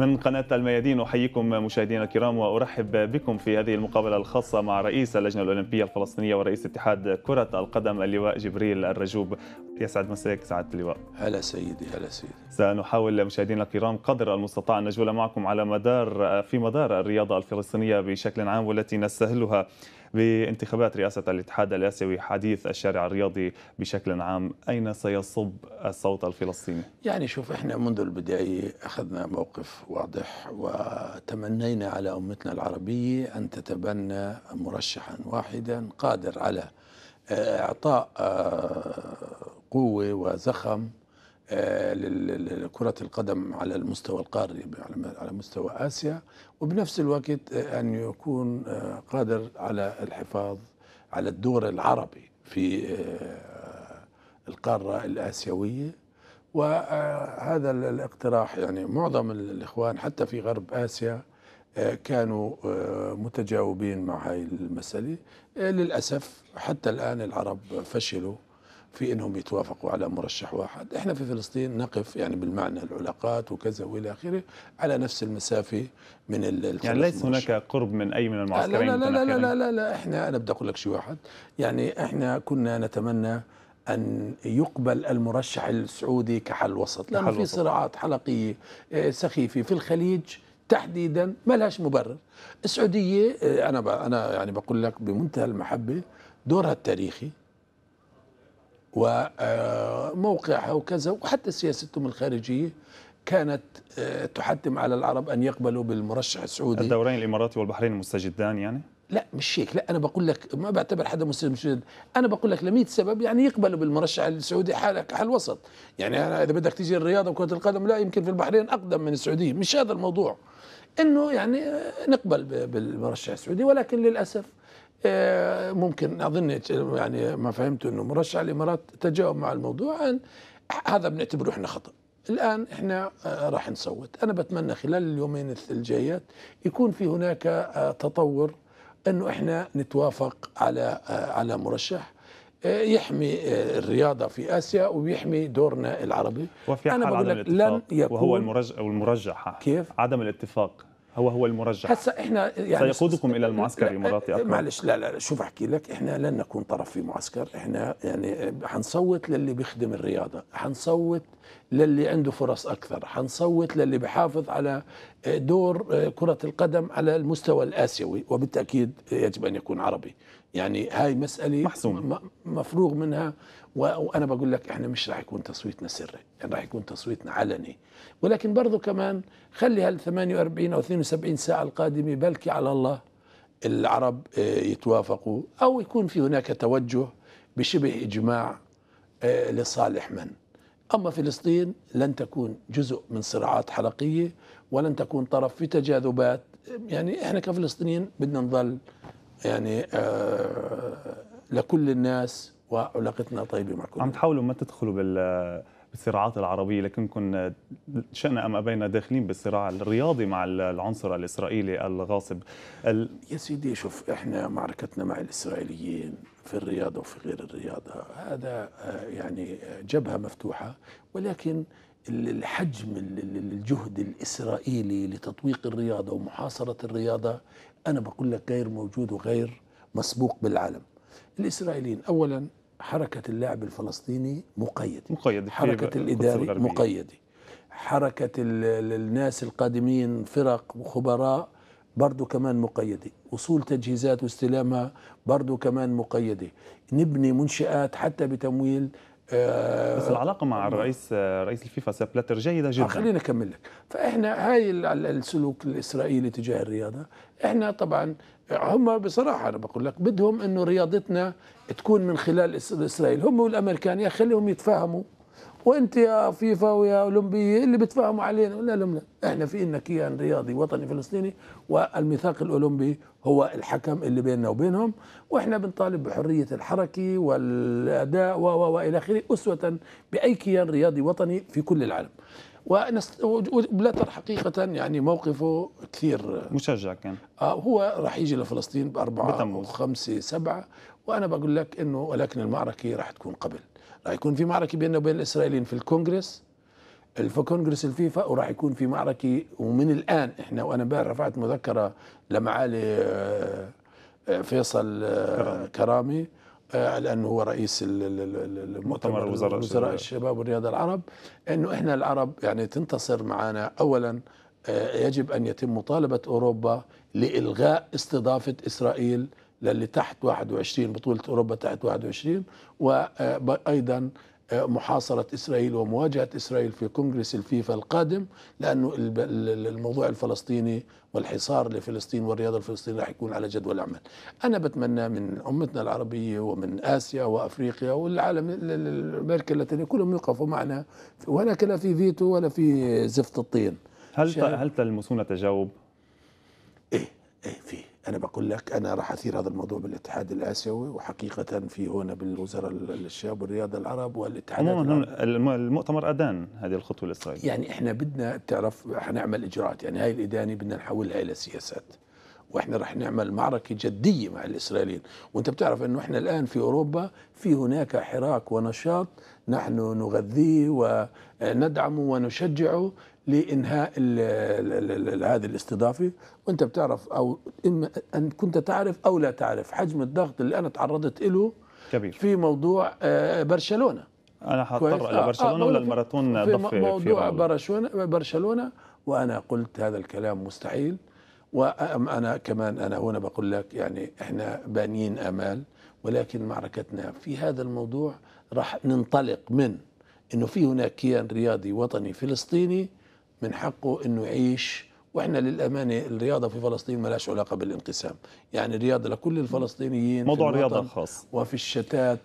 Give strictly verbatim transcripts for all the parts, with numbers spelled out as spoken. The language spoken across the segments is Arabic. من قناة الميادين أحييكم مشاهدينا الكرام وأرحب بكم في هذه المقابلة الخاصة مع رئيس اللجنة الأولمبية الفلسطينية ورئيس اتحاد كرة القدم اللواء جبريل الرجوب. يسعد مساك سعادة اللواء. هلا سيدي. هلا سيدي. سنحاول مشاهدينا الكرام قدر المستطاع أن نجول معكم على مدار في مدار الرياضة الفلسطينية بشكل عام والتي نستهلها بانتخابات رئاسة الاتحاد الآسيوي. حديث الشارع الرياضي بشكل عام، أين سيصب الصوت الفلسطيني؟ يعني شوف، إحنا منذ البداية أخذنا موقف واضح وتمنينا على أمتنا العربية أن تتبنى مرشحا واحدا قادر على إعطاء قوة وزخم لكرة القدم على المستوى القاري على مستوى آسيا، وبنفس الوقت أن يكون قادر على الحفاظ على الدور العربي في القارة الآسيوية. وهذا الاقتراح يعني معظم الإخوان حتى في غرب آسيا كانوا متجاوبين مع هاي المسألة. للأسف حتى الآن العرب فشلوا في انهم يتوافقوا على مرشح واحد. احنا في فلسطين نقف يعني بالمعنى العلاقات وكذا والى اخره على نفس المسافه من الفلسطينيين. يعني ليس هناك قرب من اي من المعسكرين. لا لا لا لا, لا لا لا احنا انا بدي اقول لك شيء واحد، يعني احنا كنا نتمنى أن يقبل المرشح السعودي كحل وسط، لأنه في صراعات حلقية سخيفة في الخليج تحديدا ما لهاش مبرر. السعودية أنا أنا يعني بقول لك بمنتهى المحبة دورها التاريخي وموقعها وكذا، وحتى سياستهم الخارجية كانت تحتم على العرب أن يقبلوا بالمرشح السعودي. الدورين الإماراتي والبحرين مستجدان يعني؟ لا مش هيك، لا أنا بقول لك ما بعتبر حدا مستجد، أنا بقول لك لمية سبب يعني يقبلوا بالمرشح السعودي حالك حل وسط. يعني أنا إذا بدك تيجي الرياضة وكرة القدم لا يمكن في البحرين أقدم من السعودية، مش هذا الموضوع، إنه يعني نقبل بالمرشح السعودي. ولكن للأسف ممكن أظن يعني ما فهمته إنه مرشح الإمارات تجاوب مع الموضوع، هذا بنعتبره إحنا خطأ. الآن إحنا راح نصوت، أنا بتمنى خلال اليومين الجايات يكون في هناك تطور إنه إحنا نتوافق على على مرشح يحمي الرياضة في آسيا ويحمي دورنا العربي. وفي حال عدم الاتفاق وهو المرجح كيف؟ عدم الاتفاق هو هو المرجح هسه احنا يعني سيقودكم الى المعسكر الاماراتي اكبر. معلش لا لا شوف احكي لك، احنا لن نكون طرف في معسكر، احنا يعني حنصوت للي بيخدم الرياضه، حنصوت للي عنده فرص اكثر، حنصوت للي بحافظ على دور كره القدم على المستوى الاسيوي، وبالتاكيد يجب ان يكون عربي. يعني هاي مساله محسومه مفروغ منها، وانا بقول لك احنا مش راح يكون تصويتنا سري، يعني راح يكون تصويتنا علني. ولكن برضه كمان خلي هال ثمانية وأربعين او اثنين وسبعين ساعه القادمه بلكي على الله العرب يتوافقوا او يكون في هناك توجه بشبه اجماع لصالح من. اما فلسطين لن تكون جزء من صراعات حلقيه ولن تكون طرف في تجاذبات. يعني احنا كفلسطينيين بدنا نضل يعني لكل الناس وعلاقتنا طيبه مع كل. عم تحاولوا ما تدخلوا بال بالصراعات العربيه، لكنكم شئنا ام ابينا داخلين بالصراع الرياضي مع العنصر الاسرائيلي الغاصب. ال... يا سيدي شوف، احنا معركتنا مع الاسرائيليين في الرياضه وفي غير الرياضه هذا يعني جبهه مفتوحه، ولكن الحجم الجهد الاسرائيلي لتطويق الرياضه ومحاصره الرياضه انا بقول لك غير موجود وغير مسبوق بالعالم. الاسرائيليين اولا حركة اللاعب الفلسطيني مقيدة، مقيد حركة الإدارة مقيدة، حركة الناس القادمين فرق وخبراء برضو كمان مقيدة، وصول تجهيزات واستلامها برضو كمان مقيدة، نبني منشآت حتى بتمويل. بس العلاقة مع الرئيس رئيس الفيفا سيب بلاتر جيدة جدا. خلينا أكمل لك، فإحنا هاي السلوك الإسرائيلي تجاه الرياضة، إحنا طبعا هم بصراحة أنا بقول لك بدهم إنه رياضتنا تكون من خلال إسرائيل، هم والأمريكان يا خليهم يتفاهموا، وأنت يا فيفا ويا أولمبية اللي بتفاهموا علينا. لا لا لا، إحنا في إلنا كيان رياضي وطني فلسطيني، والميثاق الأولمبي هو الحكم اللي بيننا وبينهم، وإحنا بنطالب بحرية الحركة والأداء و و وإلى آخره، أسوة بأي كيان رياضي وطني في كل العالم. وبلاتر حقيقة يعني موقفه كثير مشجع كان. آه هو راح يجي لفلسطين بأربعة وخمسة سبعة، وأنا بقول لك إنه ولكن المعركة راح تكون قبل، راح يكون في معركة بيننا وبين الإسرائيليين في الكونغرس، في كونجرس الفيفا، وراح يكون في معركه. ومن الان احنا، وانا امبارح رفعت مذكره لمعالي فيصل كرامي لانه هو رئيس المؤتمر وزراء الشباب والرياضه العرب، انه احنا العرب يعني تنتصر معنا. اولا يجب ان يتم مطالبه اوروبا لالغاء استضافه اسرائيل للي تحت واحد وعشرين، بطوله اوروبا تحت واحد وعشرين، وايضا محاصرة إسرائيل ومواجهة إسرائيل في كونغرس الفيفا القادم، لأنه الموضوع الفلسطيني والحصار لفلسطين والرياضة الفلسطينية راح يكون على جدول الأعمال. أنا بتمنى من أمتنا العربية ومن آسيا وأفريقيا والعالم، أمريكا اللاتينية، كلهم يقفوا معنا، ولا كلا في فيتو ولا في زفت الطين. هل هل تلمسون تجاوب؟ إيه إيه فيه. أنا بقول لك أنا راح أثير هذا الموضوع بالاتحاد الآسيوي، وحقيقة في هنا بالوزراء الشباب والرياضة العرب والاتحادات. عموما المؤتمر أدان هذه الخطوة الإسرائيلية. يعني إحنا بدنا تعرف حنعمل إجراءات، يعني هاي الإدانة بدنا نحولها إلى سياسات، وإحنا راح نعمل معركة جدية مع الإسرائيليين. وأنت بتعرف أنه إحنا الآن في أوروبا في هناك حراك ونشاط نحن نغذيه وندعمه ونشجعه لإنهاء ال ال ال هذه الاستضافة. وأنت بتعرف، أو إما أن كنت تعرف أو لا تعرف، حجم الضغط اللي أنا تعرضت له كبير في موضوع برشلونة. أنا هضطر إلى برشلونة ولا الماراثون ضف في موضوع برشلونة، وأنا قلت هذا الكلام مستحيل. وأنا كمان أنا هنا بقول لك يعني إحنا بانيين آمال، ولكن معركتنا في هذا الموضوع راح ننطلق من إنه في هناك كيان رياضي وطني فلسطيني من حقه انه يعيش. واحنا للامانه الرياضه في فلسطين ما لهاش علاقه بالانقسام، يعني الرياضه لكل الفلسطينيين، موضوع رياضه خاص. وفي الشتات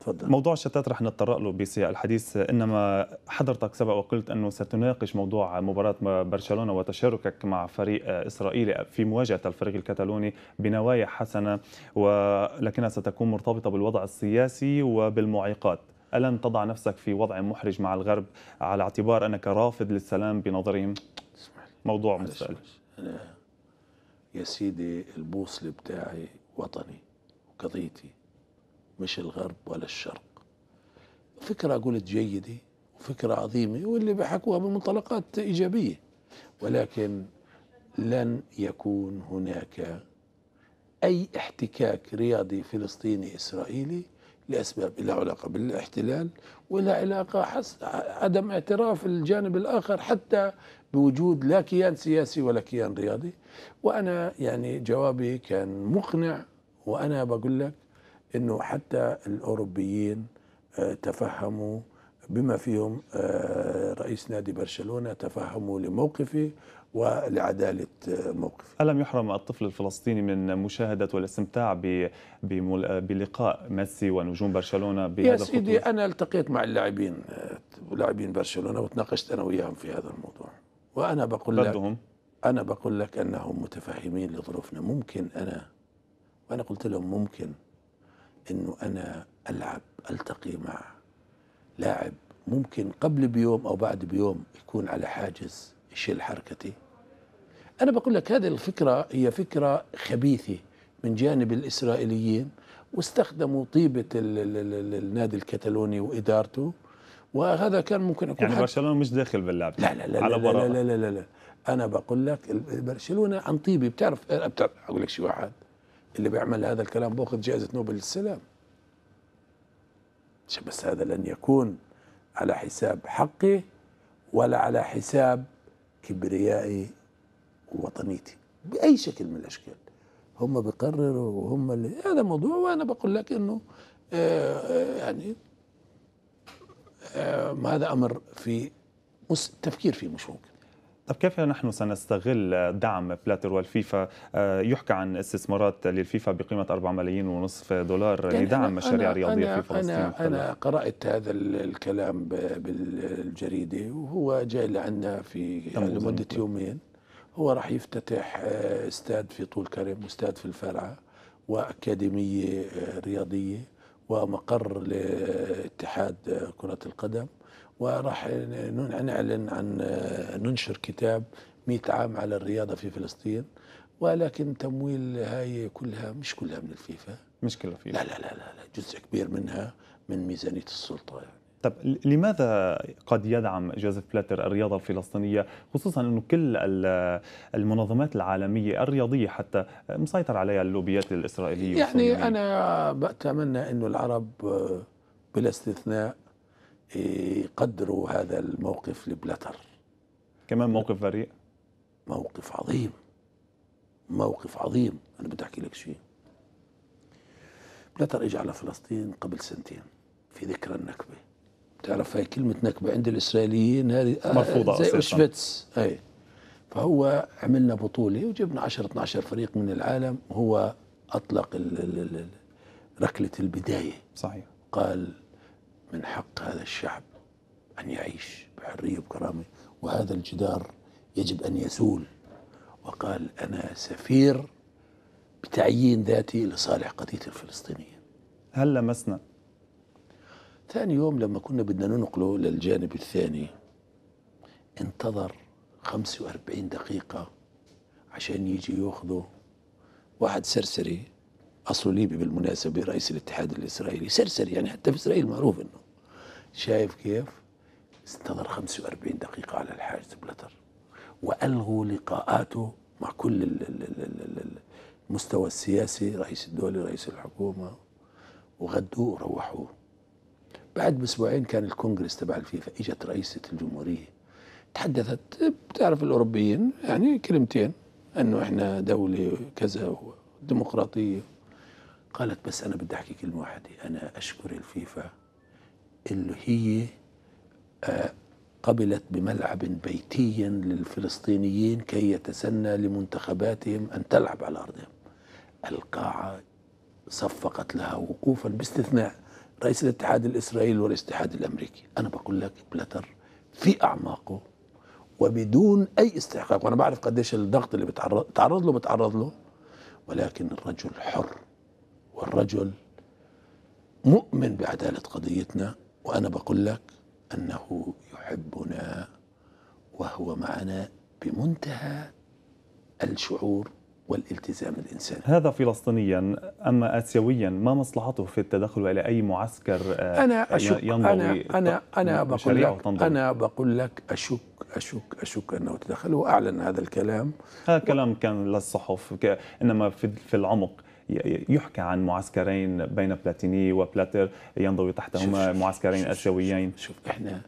تفضل، موضوع الشتات رح نتطرق له بسياق الحديث، انما حضرتك سبق وقلت انه ستناقش موضوع مباراه برشلونه وتشاركك مع فريق اسرائيلي في مواجهه الفريق الكتالوني بنوايا حسنه، ولكنها ستكون مرتبطه بالوضع السياسي وبالمعيقات. ألم تضع نفسك في وضع محرج مع الغرب على اعتبار أنك رافض للسلام بنظرهم؟ موضوع مستقل. أنا يا سيدي البوصلة بتاعي وطني وقضيتي، مش الغرب ولا الشرق. فكرة قلت جيدة وفكرة عظيمة واللي بحكوها بمنطلقات إيجابية، ولكن لن يكون هناك أي احتكاك رياضي فلسطيني إسرائيلي لأسباب لا علاقة بالاحتلال ولا علاقة حس عدم اعتراف الجانب الآخر حتى بوجود لا كيان سياسي ولا كيان رياضي. وأنا يعني جوابي كان مقنع، وأنا بقول لك إنه حتى الأوروبيين تفهموا بما فيهم رئيس نادي برشلونة، تفهموا لموقفي ولعدالة موقف. ألم يحرم الطفل الفلسطيني من مشاهدة والاستمتاع بلقاء ميسي ونجوم برشلونة بهذا الخطوة؟ يا سيدي أنا التقيت مع اللاعبين لاعبين برشلونة وتناقشت أنا وياهم في هذا الموضوع، وأنا بقول لك أنا بقول لك أنهم متفهمين لظروفنا. ممكن أنا وأنا قلت لهم ممكن أنه أنا ألعب ألتقي مع لاعب ممكن قبل بيوم أو بعد بيوم يكون على حاجز يشيل حركتي. أنا بقول لك هذه الفكرة هي فكرة خبيثة من جانب الإسرائيليين، واستخدموا طيبة النادي الكتالوني وإدارته، وهذا كان ممكن يكون يعني برشلونة مش داخل باللعب. لا لا لا لا, لا لا لا لا لا لا أنا بقول لك برشلونة عن طيبة. بتعرف أقول لك شيء، واحد اللي بيعمل هذا الكلام بأخذ جائزة نوبل للسلام، بس هذا لن يكون على حساب حقي ولا على حساب كبريائي ووطنيتي بأي شكل من الأشكال. هم بيقرروا وهم اللي هذا موضوع، وأنا بقول لك إنه آه يعني آه هذا أمر في التفكير فيه مش ممكن. طب كيف نحن سنستغل دعم بلاتر والفيفا؟ يحكى عن استثمارات للفيفا بقيمة أربعة ملايين ونصف دولار لدعم مشاريع رياضية في فلسطين. أنا, أنا قرأت هذا الكلام بالجريدة، وهو جاي لعنا في لمدة يومين. هو راح يفتتح استاد في طول كرم واستاد في الفرعة وأكاديمية رياضية ومقر لاتحاد كرة القدم، وراح نعلن عن ننشر كتاب مئة عام على الرياضة في فلسطين. ولكن تمويل هاي كلها مش كلها من الفيفا، مش كلها فيفا، لا لا لا لا جزء كبير منها من ميزانية السلطة يعني. طب لماذا قد يدعم جوزيف بلاتر الرياضة الفلسطينية، خصوصا أنه كل المنظمات العالمية الرياضية حتى مسيطر عليها اللوبيات الإسرائيلية؟ يعني أنا بأتمنى أنه العرب بلا استثناء يقدروا هذا الموقف لبلاتر. كمان موقف بريء، موقف عظيم، موقف عظيم. أنا بدي أحكي لك شيء. بلاتر إجى على فلسطين قبل سنتين في ذكرى النكبة. بتعرف هاي كلمة نكبة عند الإسرائيليين هذه مرفوضة زي أوشفيتس. أي فهو عملنا بطولة وجبنا عشرة اثنا عشر فريق من العالم. هو أطلق ركلة البداية، صحيح، قال من حق هذا الشعب أن يعيش بحرية وكرامة، وهذا الجدار يجب أن يزول. وقال أنا سفير بتعيين ذاتي لصالح قضية الفلسطينيين. هل لمسنا؟ ثاني يوم لما كنا بدنا ننقله للجانب الثاني انتظر خمسة وأربعين دقيقة عشان يجي ياخذه واحد سرسري، أصله ليبي بالمناسبة، رئيس الاتحاد الإسرائيلي، سرسري يعني حتى في إسرائيل معروف إنه. شايف كيف؟ انتظر خمسة وأربعين دقيقة على الحاجز بلاتر، وألغوا لقاءاته مع كل المستوى السياسي، رئيس الدولة، رئيس الحكومة، وغدوه وروحوه. بعد بأسبوعين كان الكونغرس تبع الفيفا، اجت رئيسة الجمهورية تحدثت، بتعرف الأوروبيين يعني كلمتين أنه إحنا دولة كذا وديمقراطية. قالت بس أنا بدي أحكي كلمة واحدة، أنا أشكر الفيفا اللي هي قبلت بملعب بيتيا للفلسطينيين كي يتسنى لمنتخباتهم أن تلعب على أرضهم. القاعة صفقت لها وقوفا باستثناء رئيس الاتحاد الإسرائيلي والاتحاد الأمريكي. أنا بقول لك بلاتر في أعماقه وبدون أي استحقاق، وأنا بعرف قديش الضغط اللي بتعرض تعرض له بتعرض له، ولكن الرجل حر والرجل مؤمن بعدالة قضيتنا. وأنا بقول لك أنه يحبنا وهو معنا بمنتهى الشعور والالتزام الإنساني. هذا فلسطينيا، أما آسيويا ما مصلحته في التدخل إلى أي معسكر أنا أشك ينضوي؟ أنا أنا أنا بقول لك أنا بقول لك أشك أشك أشك أنه تدخل، وأعلن هذا الكلام. هذا كلام كان للصحف، إنما في العمق يحكى عن معسكرين بين بلاتيني وبلاتر ينضوي تحتهما معسكرين آسيويين. شوف, شوف, شوف احنا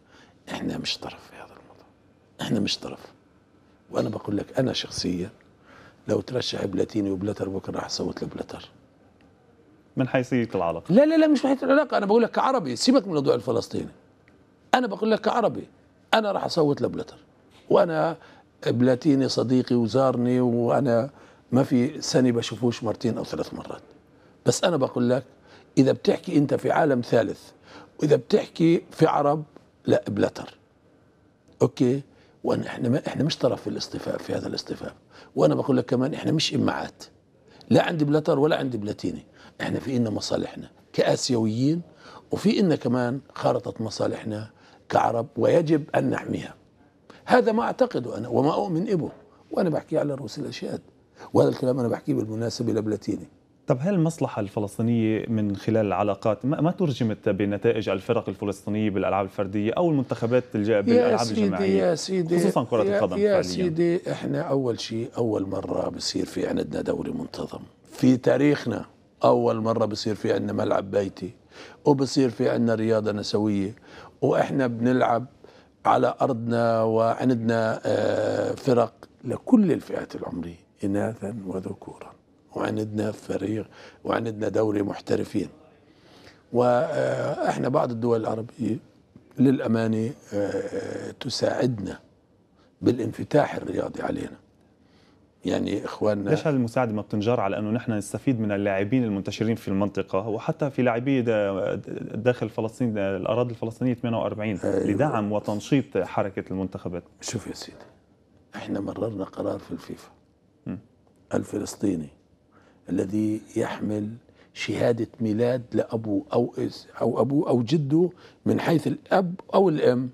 احنا مش طرف في هذا الموضوع، احنا مش طرف. وانا بقول لك انا شخصيا لو ترشح بلاتيني وبلاتر بكره راح اصوت لبلاتر من حيثية العلاقة. لا لا لا مش من حيث العلاقة، انا بقول لك كعربي، سيبك من الموضوع الفلسطيني. انا بقول لك كعربي انا راح اصوت لبلاتر، وانا بلاتيني صديقي وزارني، وانا ما في سنة بشوفوش مرتين أو ثلاث مرات. بس أنا بقول لك إذا بتحكي أنت في عالم ثالث وإذا بتحكي في عرب، لا بلاتر أوكي. وأنا إحنا ما إحنا مش طرف في الاصطفاف في هذا الاصطفاف. وأنا بقول لك كمان إحنا مش إمعات، لا عند بلاتر ولا عند بلاتيني. إحنا في إلنا مصالحنا كآسيويين، وفي إلنا كمان خارطة مصالحنا كعرب، ويجب أن نحميها. هذا ما أعتقده أنا وما أؤمن إبه، وأنا بحكي على رؤوس الأشهاد. وهذا الكلام أنا بحكيه بالمناسبة لبلاتيني. طب هل المصلحة الفلسطينية من خلال العلاقات ما ترجمت بنتائج الفرق الفلسطينية بالألعاب الفردية أو المنتخبات بالألعاب الجماعية؟ يا سيدي خصوصا كرة يا القدم. يا فعليا. سيدي احنا أول شيء أول مرة بصير في عندنا دوري منتظم في تاريخنا، أول مرة بصير في عندنا ملعب بيتي، وبصير في عندنا رياضة نسوية، وإحنا بنلعب على أرضنا، وعندنا فرق لكل الفئات العمرية إناثا وذكورا، وعندنا فريق وعندنا دوري محترفين. وإحنا بعض الدول العربية للأمانة تساعدنا بالانفتاح الرياضي علينا. يعني إخواننا ليش هالمساعدة ما بتنجر على أنه نحن نستفيد من اللاعبين المنتشرين في المنطقة، وحتى في لاعبي داخل فلسطين الأراضي الفلسطينية ثمانية وأربعين لدعم وتنشيط حركة المنتخبات؟ شوف يا سيدي، إحنا مررنا قرار في الفيفا الفلسطيني الذي يحمل شهادة ميلاد لأبوه أو أو أبوه أو جده من حيث الأب أو الأم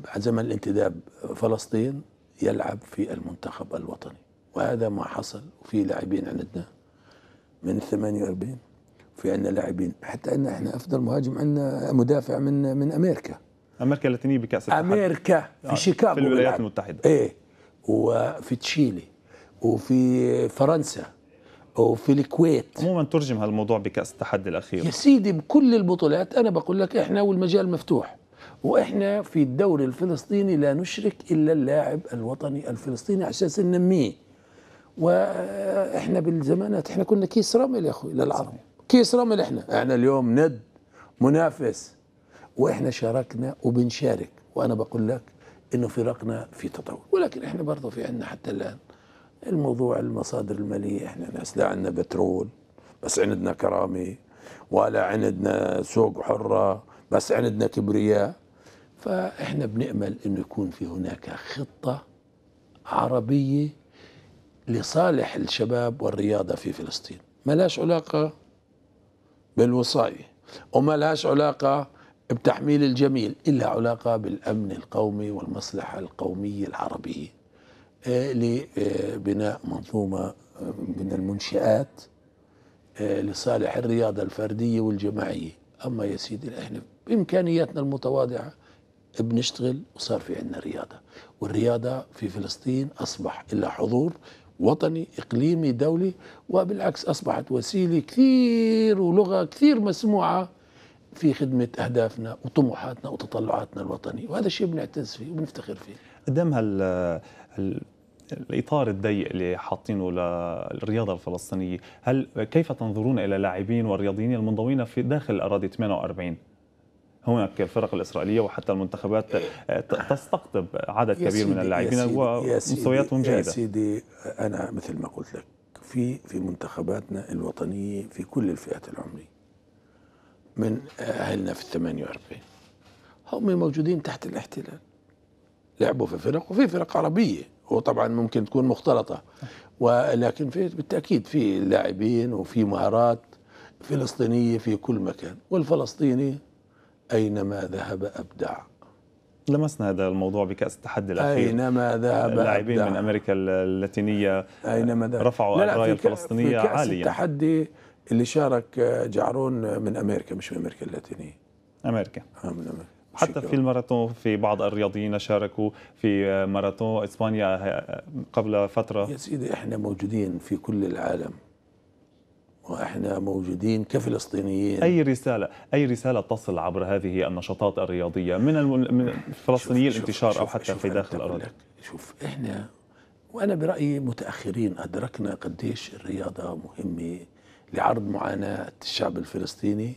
بعد زمن الانتداب فلسطين يلعب في المنتخب الوطني. وهذا ما حصل. وفي لاعبين عندنا من ثمانية وأربعين في عندنا لاعبين، حتى ان احنا افضل مهاجم عندنا مدافع من من امريكا امريكا اللاتينيه بكاس الاتحاد، امريكا في شيكاغو في الولايات المتحده، ايه، وفي تشيلي وفي فرنسا وفي الكويت. عموما ترجم هالموضوع بكاس التحدي الاخير يا سيدي بكل البطولات. انا بقول لك احنا والمجال مفتوح، واحنا في الدوري الفلسطيني لا نشرك الا اللاعب الوطني الفلسطيني على اساس ننميه. واحنا بالزمانات احنا كنا كيس رمل يا اخوي للعرب، كيس رمل. احنا احنا اليوم ند منافس، واحنا شاركنا وبنشارك، وانا بقول لك انه فرقنا في تطور، ولكن احنا برضه في عندنا حتى الان الموضوع المصادر الماليه. احنا ناس لا عندنا بترول، بس عندنا كرامي، ولا عندنا سوق حره، بس عندنا كبرياء. فاحنا بنأمل انه يكون في هناك خطه عربيه لصالح الشباب والرياضه في فلسطين، ما لهاش علاقه بالوصايه وما لهاش علاقه بتحميل الجميل، إلا علاقة بالأمن القومي والمصلحة القومية العربية لبناء منظومة من المنشآت لصالح الرياضة الفردية والجماعية. أما يا سيدي إحنا بإمكانياتنا المتواضعة بنشتغل وصار في عندنا رياضة، والرياضة في فلسطين أصبح إلا حضور وطني إقليمي دولي، وبالعكس أصبحت وسيلة كثير ولغة كثير مسموعة في خدمة أهدافنا وطموحاتنا وتطلعاتنا الوطنية، وهذا الشيء بنعتز فيه وبنفتخر فيه. قدام هال الإطار الضيق اللي حاطينه للرياضة الفلسطينية، هل كيف تنظرون إلى اللاعبين والرياضيين المنضوين في داخل أراضي ثمانية وأربعين؟ هناك الفرق الإسرائيلية وحتى المنتخبات تستقطب عدد كبير من اللاعبين ومستوياتهم جيدة. يا سيدي أنا مثل ما قلت لك في في منتخباتنا الوطنية في كل الفئات العمرية من أهلنا في الثمانية وأربعين هم موجودين تحت الاحتلال، لعبوا في فرق، وفي فرق عربية وطبعا ممكن تكون مختلطة، ولكن في بالتأكيد في لاعبين وفي مهارات فلسطينية في كل مكان، والفلسطيني أينما ذهب أبدع. لمسنا هذا الموضوع بكأس التحدي الأخير، أينما ذهب اللاعبين من أمريكا اللاتينية أينما ذهب رفعوا الراية الفلسطينية عالية. كأس التحدي اللي شارك جعرون من امريكا، مش من امريكا اللاتينيه، امريكا اه من امريكا. حتى في الماراثون في بعض الرياضيين شاركوا في ماراثون اسبانيا قبل فتره. يا سيدي احنا موجودين في كل العالم، واحنا موجودين كفلسطينيين. اي رساله اي رساله تصل عبر هذه النشاطات الرياضيه من من الفلسطينيين الانتشار شوف او حتى شوف في داخل الاراضي؟ شوف احنا وانا برايي متاخرين، ادركنا قديش الرياضه مهمه لعرض معاناة الشعب الفلسطيني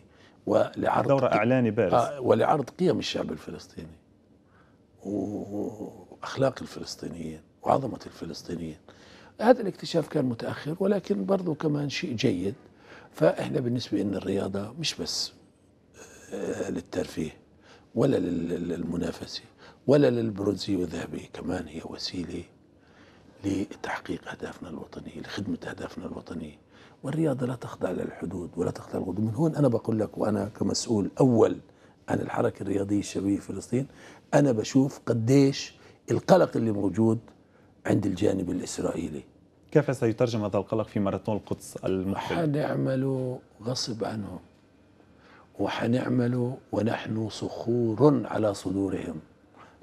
ولعرض دورة إعلاني بارز آه ولعرض قيم الشعب الفلسطيني وأخلاق الفلسطينيين وعظمة الفلسطينيين. هذا الاكتشاف كان متأخر، ولكن برضو كمان شيء جيد. فإحنا بالنسبة إن الرياضة مش بس للترفيه ولا للمنافسة ولا للبرونزية والذهبية، كمان هي وسيلة لتحقيق أهدافنا الوطنية، لخدمة أهدافنا الوطنية. والرياضة لا تخضع للحدود ولا تخضع للغضب. من هون أنا بقول لك، وأنا كمسؤول أول عن الحركة الرياضية الشبابية في فلسطين، أنا بشوف قديش القلق اللي موجود عند الجانب الإسرائيلي. كيف سيترجم هذا القلق في ماراثون القدس المقبل؟ حنعمله غصب عنهم، وحنعمله ونحن صخور على صدورهم.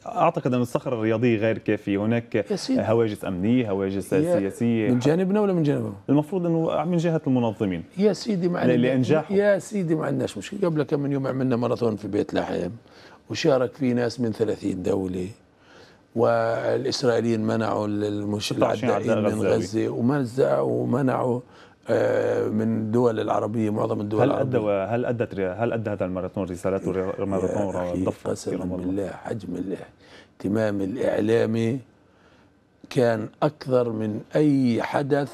أعتقد أن الصخرة الرياضية غير كافية، هناك هواجس أمنية، هواجس سياسية من جانبنا ولا من جانبهم؟ المفروض أنه من جهة المنظمين يا سيدي. معنا لإنجاحهم يا سيدي، ما عندناش مشكلة. قبل كم من يوم عملنا ماراثون في بيت لحم وشارك فيه ناس من ثلاثين دولة، والإسرائيليين منعوا العدائين من غزة ومنعوا من دول العربية، معظم الدول هل العربية. هل أدت هل أدى هذا الماراثون رسالته؟ ماراثون قسما بالله حجم الاهتمام الإعلامي كان أكثر من أي حدث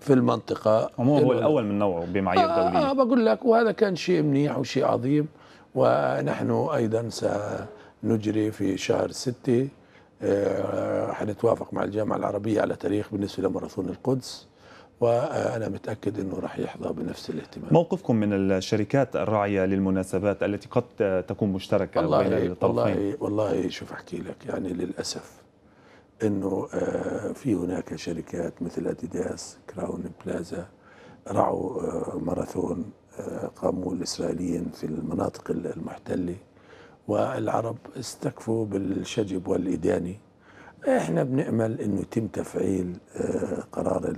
في المنطقة. هو الأول, الأول من نوعه بمعايير آه دولية. آه بقول لك، وهذا كان شيء منيح وشيء عظيم. ونحن أيضا سنجري في شهر ستة آه حنتوافق مع الجامعة العربية على تاريخ بالنسبة لماراثون القدس، وأنا متأكد أنه راح يحظى بنفس الاهتمام. موقفكم من الشركات الراعية للمناسبات التي قد تكون مشتركة بين الطرفين؟ والله والله شوف أحكي لك، يعني للأسف أنه في هناك شركات مثل أديداس، كراون بلازا، رعوا ماراثون قاموا الإسرائيليين في المناطق المحتلة، والعرب استكفوا بالشجب والإدانة. احنا بنأمل انه يتم تفعيل قرار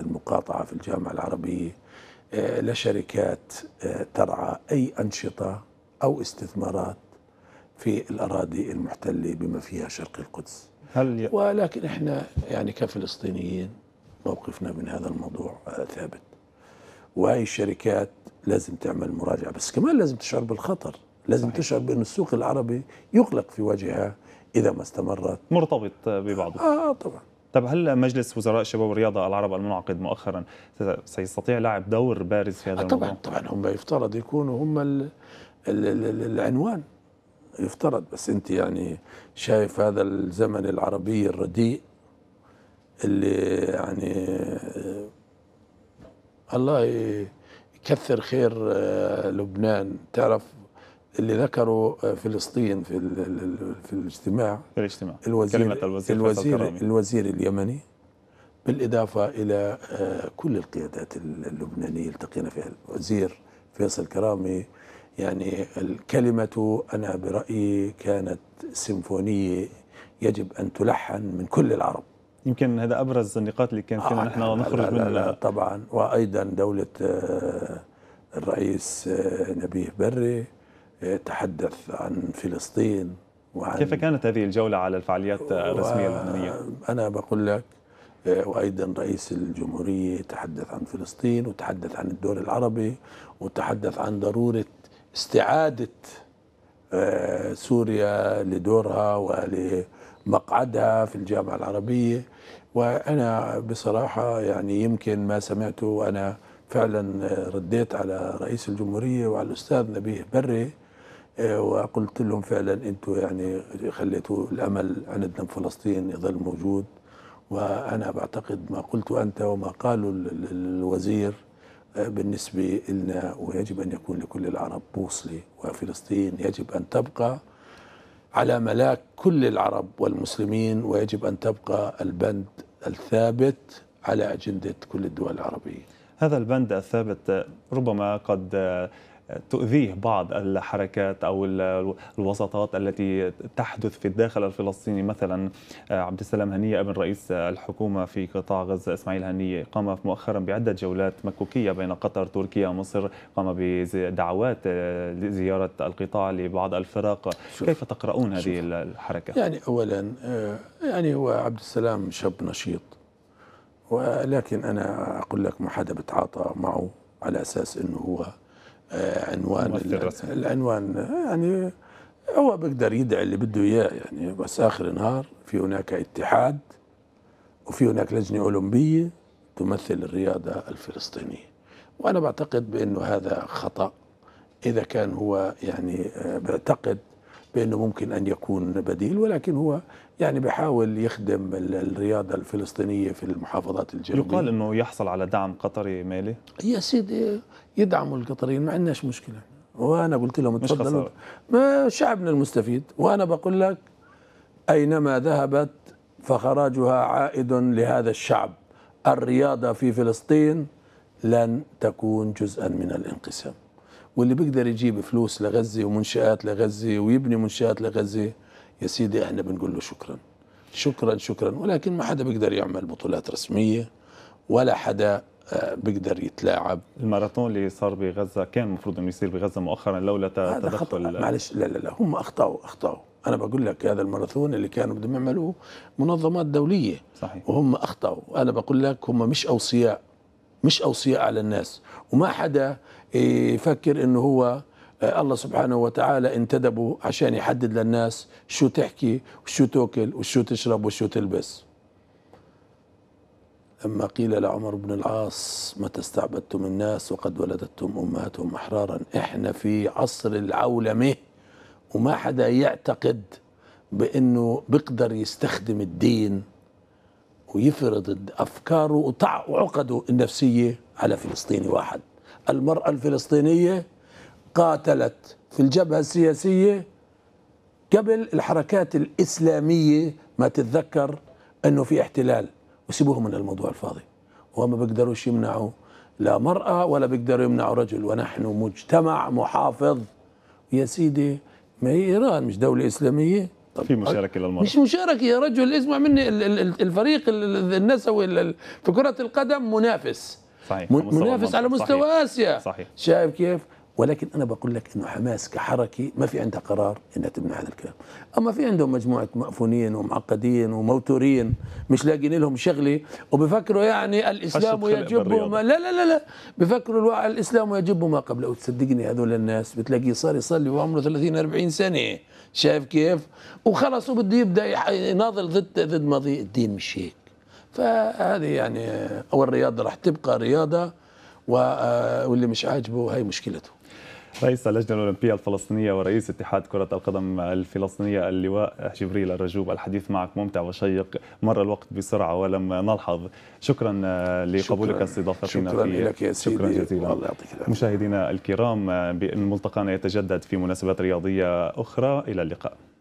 المقاطعة في الجامعة العربية لشركات ترعى اي أنشطة او استثمارات في الأراضي المحتلة بما فيها شرق القدس. هل ولكن احنا يعني كفلسطينيين موقفنا من هذا الموضوع ثابت، وهي الشركات لازم تعمل مراجعة، بس كمان لازم تشعر بالخطر، لازم صحيح. تشعر بأن السوق العربي يغلق في وجهها إذا ما استمرت، مرتبط ببعضه. آه طبعا. طب هل مجلس وزراء الشباب والرياضة العرب المنعقد مؤخرا سيستطيع لعب دور بارز في هذا آه الموضوع؟ طبعا طبعا، هم يفترض يكونوا هم ال ال ال العنوان، يفترض. بس أنت يعني شايف هذا الزمن العربي الرديء اللي يعني الله يكثر خير لبنان. تعرف اللي ذكروا فلسطين في في الاجتماع في الاجتماع الوزير كلمة الوزير الوزير, الوزير, الوزير اليمني، بالإضافة إلى كل القيادات اللبنانية التقينا فيها. الوزير فيصل كرامي يعني كلمته أنا برأيي كانت سيمفونية يجب أن تلحن من كل العرب. يمكن هذا أبرز النقاط اللي كان فينا آه نحن نخرج منها طبعا. وأيضا دولة الرئيس نبيه بري تحدث عن فلسطين وعن كيف كانت هذه الجولة على الفعاليات الرسمية اللبنانية. أنا بقول لك، وأيضا رئيس الجمهورية تحدث عن فلسطين وتحدث عن الدول العربي وتحدث عن ضرورة استعادة سوريا لدورها ولمقعدها في الجامعة العربية. وأنا بصراحة يعني يمكن ما سمعته، وأنا فعلا رديت على رئيس الجمهورية وعلى الأستاذ نبيه بري وقلت لهم فعلا أنتوا يعني خليتوا الأمل عندنا بفلسطين يظل موجود. وأنا بعتقد ما قلته أنت وما قاله الوزير بالنسبة لنا ويجب أن يكون لكل العرب بوصلة، وفلسطين يجب أن تبقى على ملاك كل العرب والمسلمين، ويجب أن تبقى البند الثابت على أجندة كل الدول العربية. هذا البند الثابت ربما قد تؤذيه بعض الحركات أو الوساطات التي تحدث في الداخل الفلسطيني، مثلا عبد السلام هنية ابن رئيس الحكومة في قطاع غزة إسماعيل هنية قام مؤخرا بعدة جولات مكوكية بين قطر تركيا ومصر، قام بدعوات لزيارة القطاع لبعض الفرق. كيف تقرؤون هذه شوف. الحركة؟ يعني أولا يعني هو عبد السلام شاب نشيط، ولكن أنا أقول لك ما حدا بتعاطى معه على أساس أنه هو عنوان العنوان، يعني هو بيقدر يدعي اللي بده إياه يعني. بس آخر النهار في هناك اتحاد وفي هناك لجنة أولمبية تمثل الرياضة الفلسطينية، وأنا بعتقد بأنه هذا خطأ إذا كان هو يعني بعتقد بأنه ممكن أن يكون بديل، ولكن هو يعني بحاول يخدم الرياضة الفلسطينية في المحافظات الجنوبية. يقال أنه يحصل على دعم قطري مالي؟ يا سيدي يدعموا القطريين، ما عندناش مشكلة، وأنا قلت لهم تفضلوا، ما شعبنا المستفيد. وأنا بقول لك أينما ذهبت فخراجها عائد لهذا الشعب. الرياضة في فلسطين لن تكون جزءا من الانقسام، واللي بيقدر يجيب فلوس لغزة ومنشآت لغزة ويبني منشآت لغزة يا سيدي احنا بنقول له شكرا شكرا شكرا. ولكن ما حدا بيقدر يعمل بطولات رسمية ولا حدا بيقدر يتلاعب. الماراثون اللي صار بغزة كان المفروض انه يصير بغزة مؤخرا لولا تدخل معلش لا لا لا هم اخطأوا اخطأوا. انا بقول لك هذا الماراثون اللي كانوا بدهم يعملوه منظمات دولية صحيح. وهم اخطأوا. انا بقول لك هم مش اوصياء مش اوصياء على الناس، وما حدا يفكر انه هو الله سبحانه وتعالى انتدبه عشان يحدد للناس شو تحكي وشو تاكل وشو تشرب وشو تلبس. لما قيل لعمر بن العاص متى استعبدتم الناس وقد ولدتهم امهاتهم احرارا، احنا في عصر العولمه وما حدا يعتقد بانه بيقدر يستخدم الدين ويفرض افكاره وعقده النفسيه على فلسطيني واحد. المرأة الفلسطينية قاتلت في الجبهة السياسية قبل الحركات الإسلامية ما تتذكر أنه في احتلال، وسيبوهم من الموضوع الفاضي. وما بيقدروش يمنعوا لا مرأة ولا بيقدروا يمنعوا رجل، ونحن مجتمع محافظ. يا سيدي ما هي إيران مش دولة إسلامية، في مشاركة للمرأة، مش مشاركة يا رجل. اسمع مني، الفريق النسوي في كرة القدم منافس، صحيح، منافس على مستوى صحيح. آسيا، صحيح، شايف كيف؟ ولكن أنا بقول لك إنه حماس كحركة ما في عندها قرار إنها تمنع هذا الكلام، أما في عندهم مجموعة مأفونين ومعقدين وموتورين مش لاقين لهم شغلة، وبفكروا يعني الإسلام يجب ما لا لا لا لا بفكروا الواقع الإسلام يجب ما قبله. وتصدقني هذول الناس بتلاقيه صار يصلي وعمره ثلاثين أربعين سنة، شايف كيف؟ وخلص وبده يبدأ يناضل ضد ضد ماضي الدين، مش هيك؟ فهذه يعني أول رياضة راح تبقى رياضة، واللي مش عاجبه هي مشكلته. رئيس اللجنة الأولمبية الفلسطينية ورئيس اتحاد كرة القدم الفلسطينية اللواء جبريل الرجوب، الحديث معك ممتع وشيق، مر الوقت بسرعة ولم نلحظ. شكرا لقبولك استضافتنا. شكرا لك يا سيدي، شكرا جزيلا. مشاهدينا الكرام، ملتقانا يتجدد في مناسبات رياضية أخرى، إلى اللقاء.